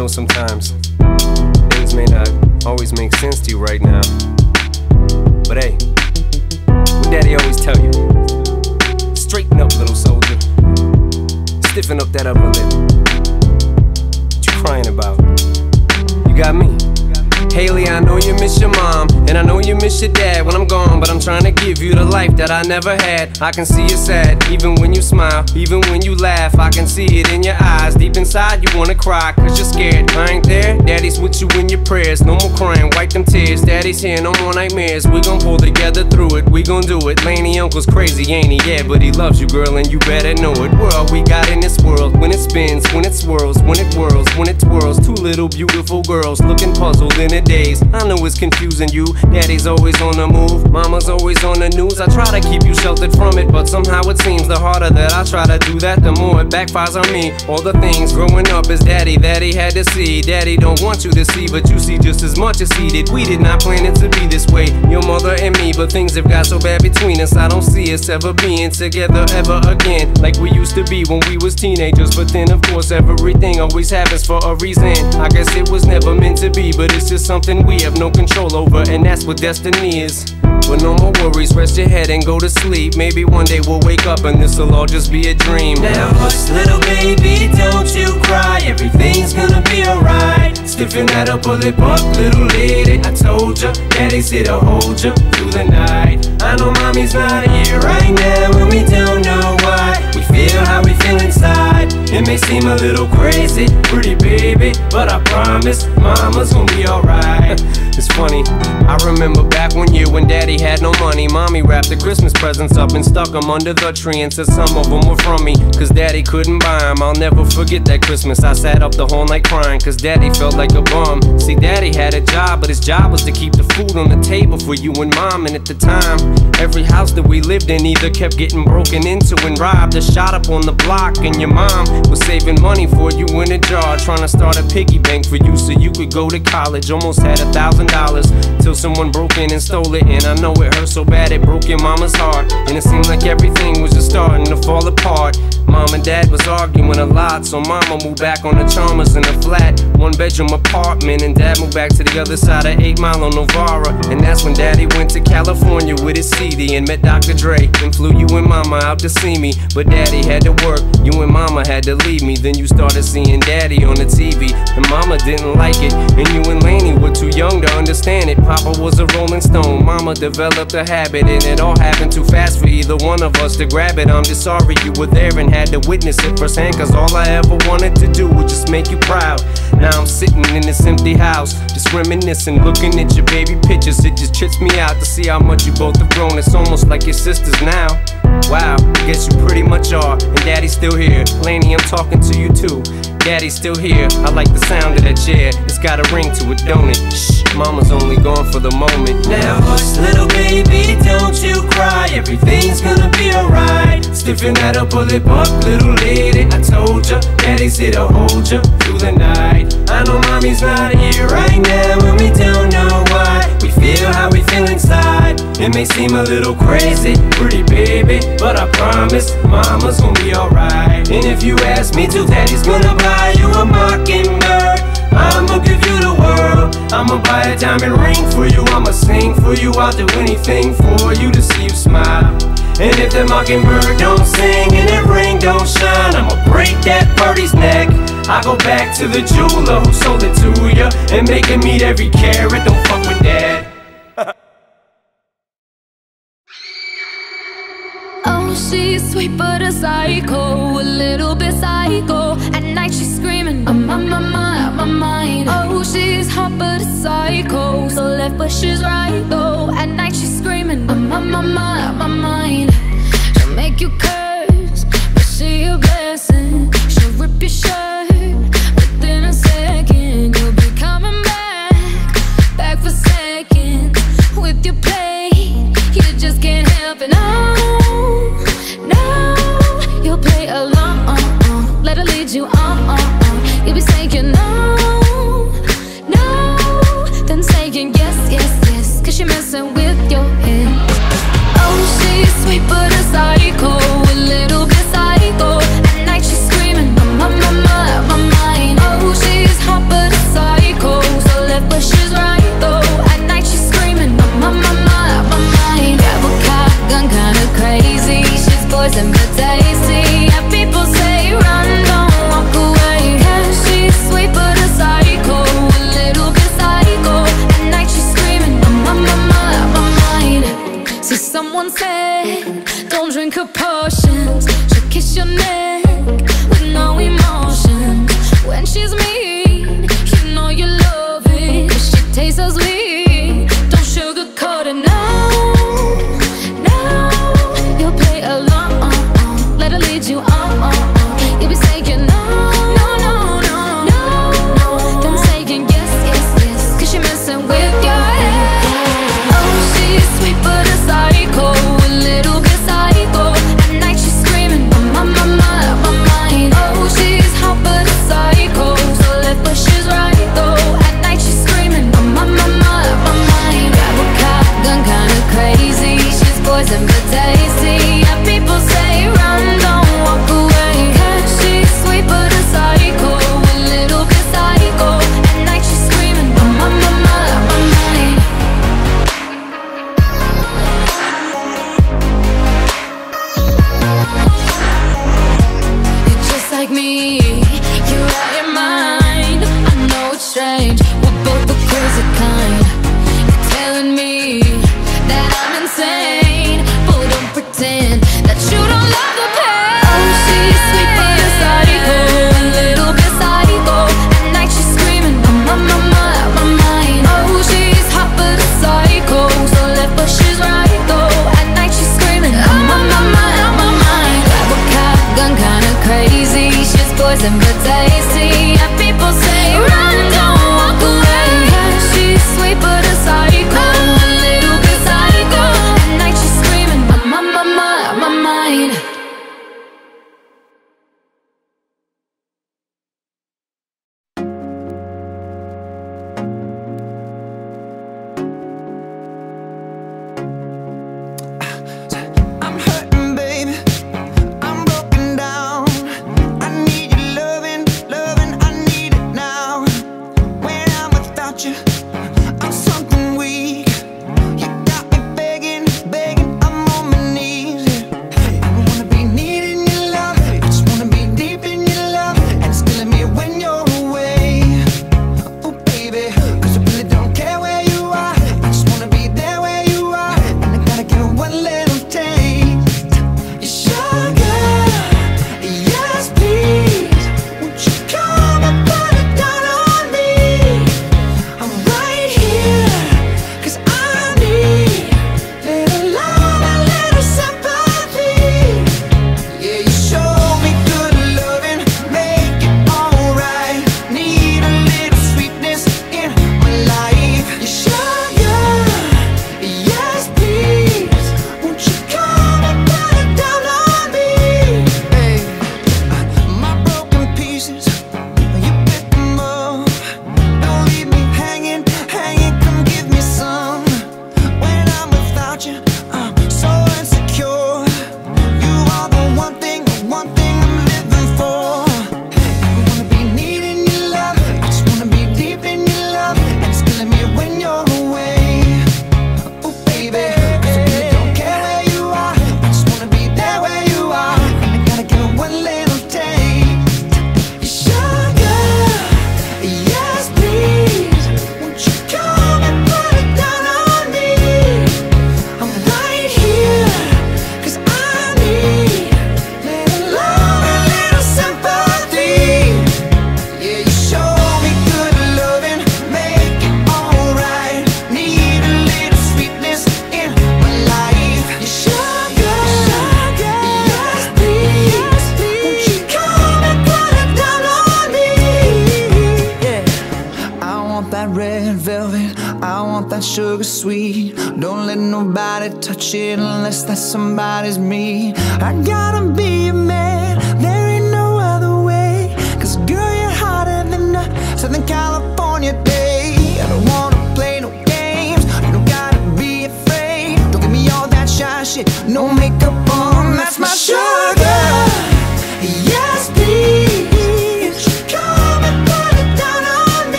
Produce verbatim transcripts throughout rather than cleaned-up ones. know sometimes things may not always make sense to you right now, but hey, what daddy always tell you, straighten up little soldier, stiffen up that upper lip, what you crying about, you got me. Hailie, I know you miss your mom, and I know you miss your dad when I'm gone, but I'm trying to give you the life that I never had. I can see you're sad, even when you smile, even when you laugh, I can see it in your eyes. Deep inside you wanna cry, cause you're scared. I ain't there, daddy's with you in your prayers. No more crying, wipe them tears, daddy's here, no more nightmares. We gon' pull together through it, we gon' do it. Lainey, uncle's crazy, ain't he? Yeah, but he loves you, girl, and you better know it. World we got in this world, when it spins, when it swirls, when it whirls, when it twirls. Two little beautiful girls, looking puzzled in it days. I know it's confusing you. Daddy's always on the move, mama's always on the news. I try to keep you sheltered from it, but somehow it seems the harder that I try to do that, the more it backfires on me. All the things growing up is daddy that he had to see. Daddy don't want you to see, but you see just as much as he did. We did not plan it to be this way, your mother and me, but things have got so bad between us. I don't see us ever being together ever again, like we used to be when we was teenagers. But then of course everything always happens for a reason. I guess it was never meant to be, but it's just something we have no control over, and that's what destiny is. But no more worries, rest your head and go to sleep. Maybe one day we'll wake up and this'll all just be a dream. Now hush little baby, don't you cry, everything's gonna be alright. Stiffen that upper lip up, little lady, I told ya, daddy's here to hold ya through the night. I know mommy's not here right now, and we don't know why. We feel how we feel inside, it may seem a little crazy, pretty baby, but I promise, mama's gonna be alright. It's funny, I remember back one year when daddy had no money, mommy wrapped the Christmas presents up and stuck them under the tree and said some of them were from me, cause daddy couldn't buy them. I'll never forget that Christmas, I sat up the whole night crying, cause daddy felt like a bum. See, daddy had a job, but his job was to keep the food on the table for you and mom, and at the time, every house that we lived in either kept getting broken into and robbed or shot up on the block, and your mom was saving money for you in a jar, trying to start a piggy bank for you so you could go to college. Almost had a thousand dollars till someone broke in and stole it, and I know it hurt so bad it broke your mama's heart, and it seemed like everything was just starting to fall apart. Mom and dad was arguing a lot, so mama moved back on the Chalmers in a flat one bedroom apartment, and dad moved back to the other side of eight mile on Novara, and that's when daddy went to California with his C D and met Doctor Dre and flew you and mama out to see me. But daddy had to work, you and mama had to leave me, then you started seeing daddy on the T V, and mama didn't like it, and you and Lainey were too young to understand it. Papa was a rolling stone, mama developed a habit, and it all happened too fast for either one of us to grab it. I'm just sorry you were there and had to witness it firsthand, cause all I ever wanted to do was just make you proud. Now I'm sitting in this empty house, just reminiscing, looking at your baby pictures. It just trips me out to see how much you both have grown, it's almost like your sisters now. Wow, I guess you pretty much are, and daddy's still here. Lainey, I'm talking to you too, daddy's still here. I like the sound of that chair, it's got a ring to it, don't it? Shh, mama's only gone for the moment. Now hush little baby, don't you cry, everything's gonna be alright. Stiffen that upper lip up, little lady, I told ya, daddy's here to hold ya through the night. I know mommy's not here right now, and we don't know why. We feel how we feel inside, it may seem a little crazy, pretty baby, but I promise, mama's gonna be alright. And if you ask me to, daddy's gonna buy you a mockingbird, I'ma give you the world, I'ma buy a diamond ring for you, I'ma sing for you, I'll do anything for you to see you smile. And if that mockingbird don't sing and that ring don't shine, I'ma break that birdie's neck. I go back to the jeweler who sold it to ya and make him eat every carrot, don't fuck with that. Oh, she's sweet but a psycho, a little bit psycho. At night she's screaming, I'm on my mind, my mind. Oh, she's hot but a psycho, so left but she's right though. At night she's screaming, I'm on my mind, my mind. She'll make you curse, but she a blessing. She'll rip your shirt within a second. You'll be coming back, back for seconds with your play. You just can't help it. Oh, play along, uh, uh, let her lead you on, uh, uh. You'll be saying no, no, then saying yes, yes, yes, cause you're messing with your head. Oh, she's sweet but a psycho.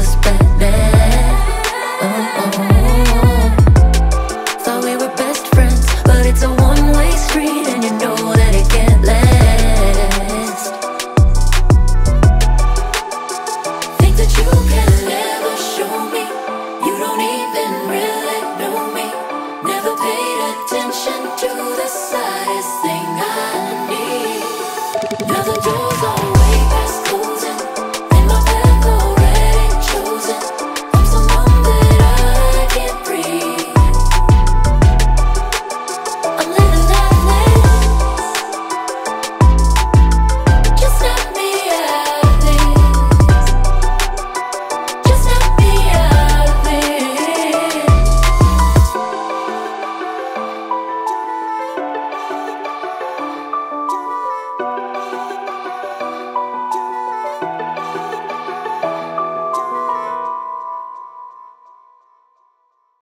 just best.